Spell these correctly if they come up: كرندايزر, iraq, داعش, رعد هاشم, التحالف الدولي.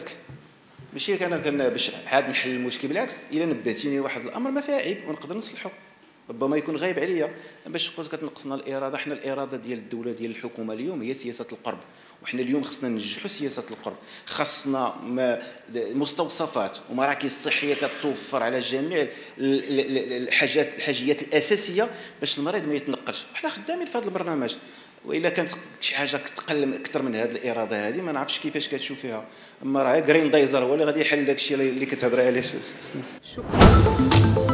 ديالك، ماشي انا باش عاد نحل المشكل. بالعكس الا نبهتيني لواحد الامر ما فيه عيب ونقدر نصلحه، ربما يكون غايب عليا. باش قلت كتنقصنا الاراده، حنا الاراده ديال الدوله ديال الحكومه اليوم هي سياسه القرب، وحنا اليوم خصنا ننجحوا سياسه القرب. خصنا مستوصفات ومراكز صحيه كتوفر على جميع الحاجيات الاساسيه باش المريض ما يتنقلش. حنا خدامين في هذا البرنامج، والا كانت شي حاجه كتقل اكثر من هذه الاراده هذه ما نعرفش كيفاش كتشوفيها. اما راه كرندايزر هو اللي غادي يحل داك الشيء اللي كتهضري عليه. شكرا.